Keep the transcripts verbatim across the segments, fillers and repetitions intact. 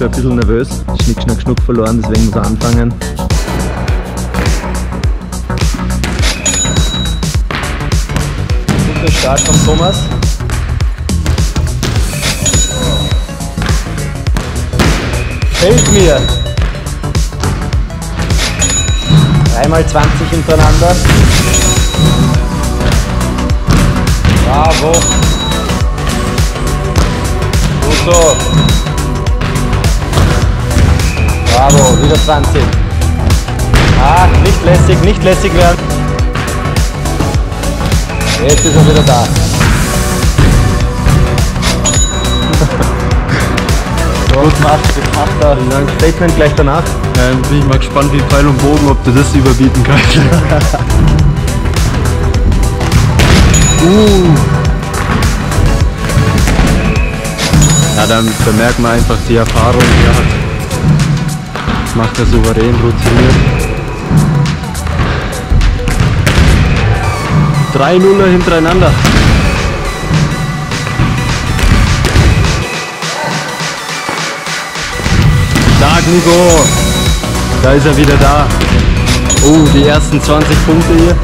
jetzt schon ein bisschen nervös. Schnick, schnack, schnuck verloren, deswegen muss er anfangen. Guter Start von Thomas. Fällt mir! drei mal zwanzig hintereinander. Bravo! Gut so! Bravo, wieder zwanzig. Ah, nicht lässig, nicht lässig werden. Jetzt ist er wieder da. Gut gemacht, gemacht da. Ein Statement gleich danach. Ähm, bin ich mal gespannt wie Pfeil und Bogen, ob du das überbieten kannst. uh. Ja, dann bemerkt man einfach die Erfahrung, die er hat. Das macht er souverän, routiniert. Drei Nuller hintereinander. Stark, Nico! Da ist er wieder da. Oh, die ersten zwanzig Punkte hier.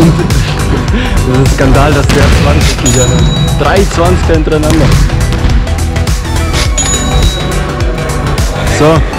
Und das ist ein Skandal, dass der zwanzig wieder hat. Drei zwanziger hintereinander. So.